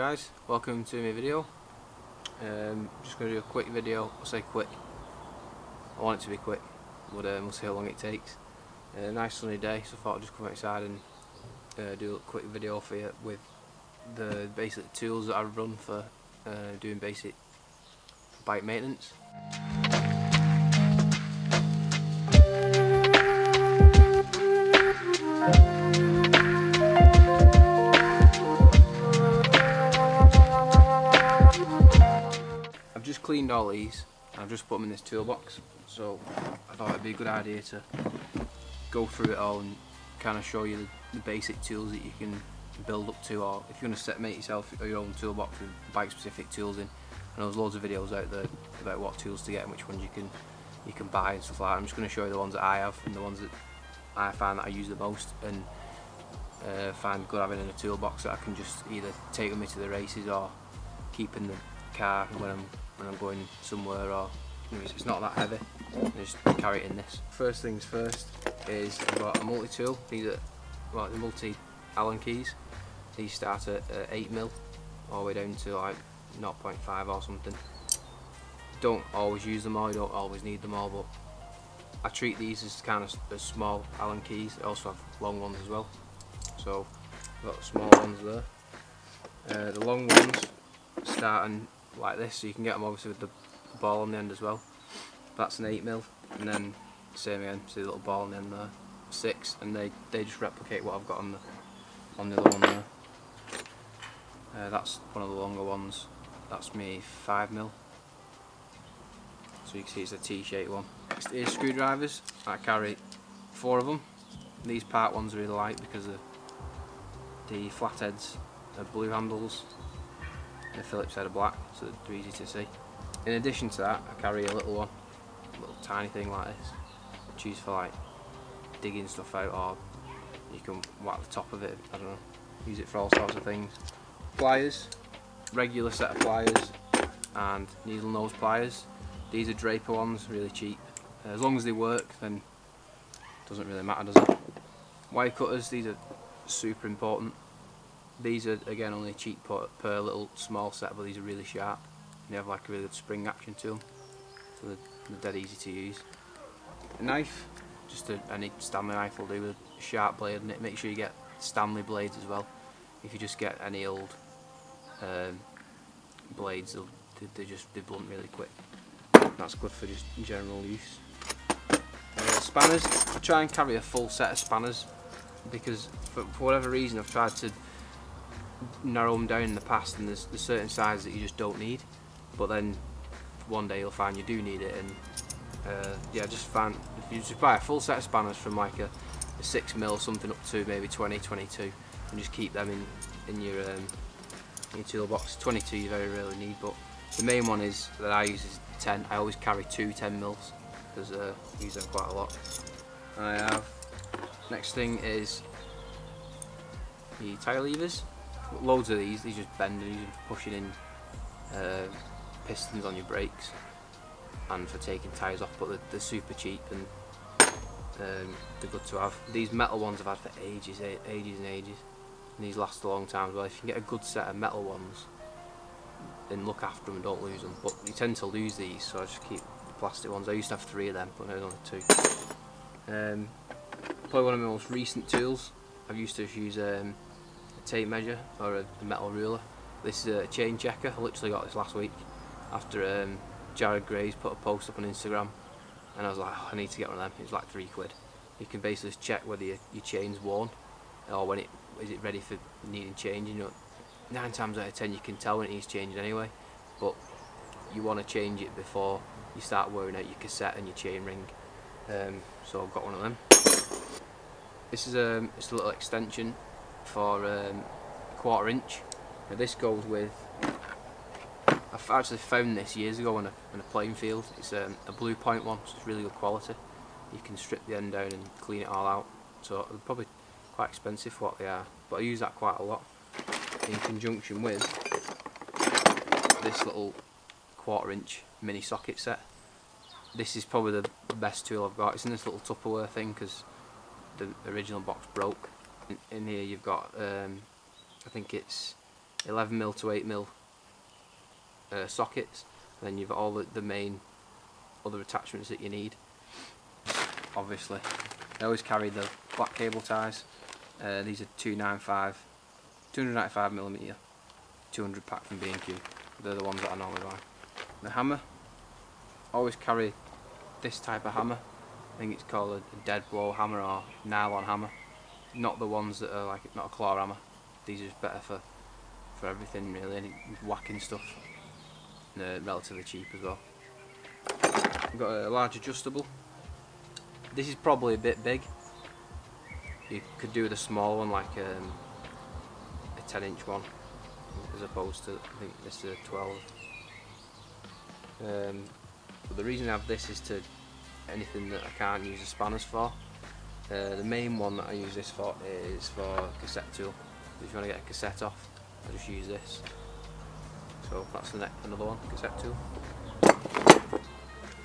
guys, welcome to my video. Just going to do a quick video. I say quick, I want it to be quick, but we'll see how long it takes. Nice sunny day, so I thought I'd just come outside and do a quick video for you with the basic tools that I run for doing basic bike maintenance. Cleaned all these and I've just put them in this toolbox, so I thought it'd be a good idea to go through it all and kind of show you the basic tools that you can build up to, or if you want to make yourself your own toolbox with bike specific tools in. I know there's loads of videos out there about what tools to get and which ones you can buy and stuff like that. I'm just going to show you the ones that I have and the ones that I find that I use the most and find good having in a toolbox that I can just either take with me to the races or keep in the car when I'm going somewhere, or you know, it's not that heavy, I just carry it in this. First things first is I've got a multi-tool. These are like the multi-Allen keys. These start at 8mm all the way down to like 0.5 or something. Don't always use them all, you don't always need them all, but I treat these as kind of as small Allen keys. I also have long ones as well, so I've got small ones there. The long ones start and like this, so you can get them obviously with the ball on the end as well. That's an 8mm, and then same again, see the little ball on the end there, 6, and they just replicate what I've got on the other one there. That's one of the longer ones, that's me 5mm, so you can see it's a T-shaped one. Next is screwdrivers. I carry 4 of them. These part ones are really light because of the flatheads are blue handles. The Phillips head of black, so they're easy to see. In addition to that, I carry a little one, a little tiny thing like this. Which is for like digging stuff out, or you can whack the top of it, I don't know, use it for all sorts of things. Pliers, regular set of pliers and needle nose pliers. These are Draper ones, really cheap. As long as they work, then it doesn't really matter, does it? Wire cutters, these are super important. These are again only cheap per little small set, but these are really sharp and they have like a really good spring action to them, so they're dead easy to use. A knife, just any Stanley knife will do with a sharp blade in it. Make sure you get Stanley blades as well. If you just get any old blades, they blunt really quick. That's good for just general use. Spanners, I try and carry a full set of spanners because for whatever reason I've tried to narrow them down in the past, and there's certain sizes that you just don't need, but then one day you'll find you do need it. And yeah, just find if you just buy a full set of spanners from like a 6mm something up to maybe 20, 22, and just keep them in your toolbox. 22 you very rarely need, but the main one is that I use is 10. I always carry two 10mm because I use them quite a lot. I have next thing is the tire levers. Loads of these just bend and use them for pushing in pistons on your brakes and for taking tyres off, but they're super cheap and they're good to have. These metal ones I've had for ages and ages, and these last a long time as well. If you can get a good set of metal ones, then look after them and don't lose them, but you tend to lose these, so I just keep the plastic ones. I used to have 3 of them, but now there's only 2. Probably one of my most recent tools, I've used to use tape measure or a metal ruler. This is a chain checker. I literally got this last week after Jared Gray's put a post up on Instagram, and I was like, oh, I need to get one of them. It's like £3. You can basically just check whether your chain's worn or when is it ready for needing changing. You know, 9 times out of 10 you can tell when it needs changing anyway, but you want to change it before you start wearing out your cassette and your chain ring. So I've got one of them. This is it's a little extension for a 1/4 inch. Now this goes with, I've actually found this years ago on a playing field. It's a Blue Point one, so it's really good quality. You can strip the end down and clean it all out, so they're probably quite expensive for what they are, but I use that quite a lot in conjunction with this little 1/4 inch mini socket set. This is probably the best tool I've got. It's in this little Tupperware thing because the original box broke. In here you've got I think it's 11mm to 8mm sockets, and then you've all the main other attachments that you need. Obviously, I always carry the black cable ties. These are 295mm, 200 pack from B&Q. They're the ones that I normally buy. The hammer, I always carry this type of hammer. I think it's called a dead blow hammer or nylon hammer. Not the ones that are like, not a claw hammer. These are just better for everything really, any whacking stuff. And they're relatively cheap as well. I've got a large adjustable. This is probably a bit big. You could do with a small one, like a 10-inch one, as opposed to, I think this is a 12. But the reason I have this is to anything that I can't use the spanners for. The main one that I use this for is for cassette tool. If you want to get a cassette off, I just use this. So that's the next, another one, cassette tool.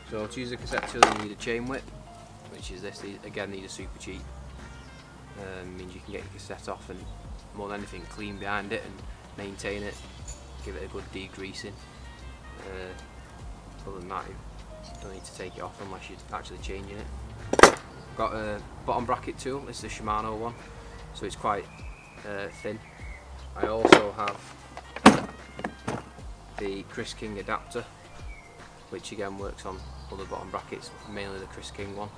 So to use a cassette tool, you need a chain whip, which is this. Again, these are super cheap. Means you can get your cassette off and more than anything clean behind it and maintain it, give it a good degreasing. Other than that, you don't need to take it off unless you're actually changing it. Got a bottom bracket tool. This is the Shimano one, so it's quite thin. I also have the Chris King adapter, which again works on other bottom brackets, mainly the Chris King one.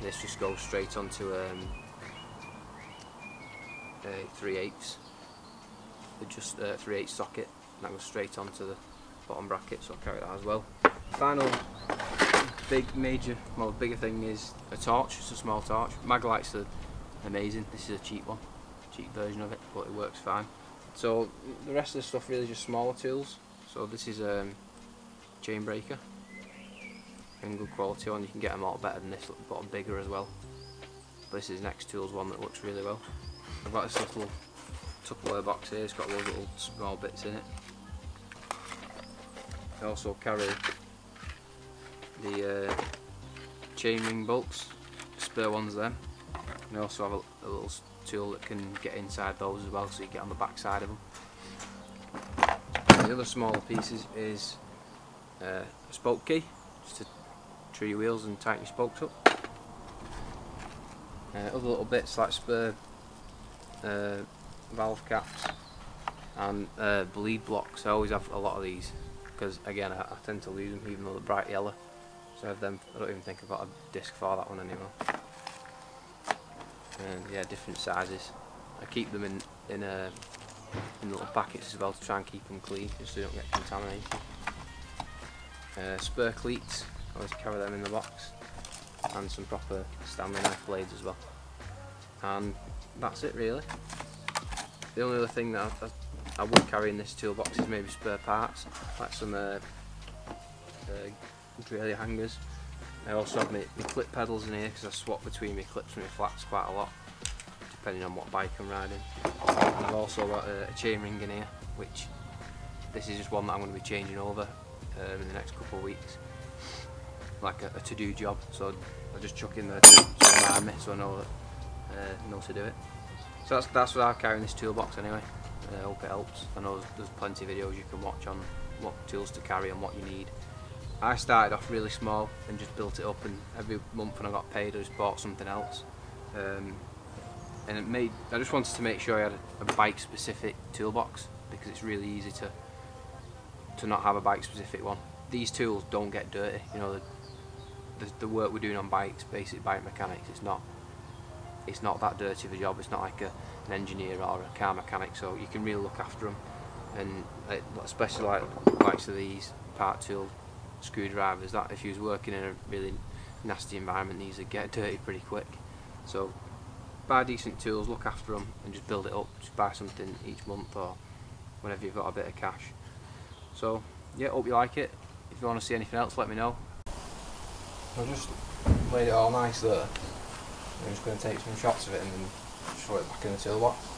This just goes straight onto a 3/8, just 3/8 socket, and that goes straight onto the bottom bracket, so I'll carry that as well. Final big major, well, bigger thing is a torch, just a small torch. Mag lights are amazing. This is a cheap one, cheap version of it, but it works fine. So the rest of the stuff really just smaller tools. So this is a chain breaker, and good quality one. You can get them all better than this, but bigger as well. But this is an X Tools one that works really well. I've got this little Tupperware box here. It's got loads of little small bits in it. I also carry the chain ring bolts, spare ones there. And I also have a little tool that can get inside those as well, so you get on the back side of them. And the other smaller pieces is a spoke key, just to tree your wheels and tighten your spokes up. Other little bits like spare valve caps and bleed blocks. I always have a lot of these because again I tend to lose them even though they're bright yellow, so I have them. I don't even think I've got a disc for that one anymore. And yeah, different sizes. I keep them in little packets as well to try and keep them clean just so they don't get contaminated. Spur cleats, I always carry them in the box, and some proper Stanley knife blades as well. And that's it really. The only other thing that I would carry in this toolbox is maybe spare parts, like some derailleur hangers. I also have my clip pedals in here because I swap between my clips and my flats quite a lot, depending on what bike I'm riding. And I've also got a chain ring in here, which this is just one that I'm going to be changing over in the next couple of weeks, like a to-do job. So I'll just chuck in there to remind me, so I know that know to do it. So that's what I carry in this toolbox anyway. I hope it helps. I know there's plenty of videos you can watch on what tools to carry and what you need. I started off really small and just built it up, and every month when I got paid I just bought something else. And I just wanted to make sure I had a bike specific toolbox, because it's really easy to not have a bike specific one. These tools don't get dirty, you know. The work we're doing on bikes, basic bike mechanics, it's not that dirty of a job. It's not like an engineer or a car mechanic, so you can really look after them. And especially like the likes of these part tool screwdrivers, that if you was working in a really nasty environment, these would get dirty pretty quick. So buy decent tools, look after them, and just build it up. Just buy something each month or whenever you've got a bit of cash. So yeah, hope you like it. If you want to see anything else, let me know. I've just laid it all nice there. I'm just going to take some shots of it and then throw it back in the toolbox.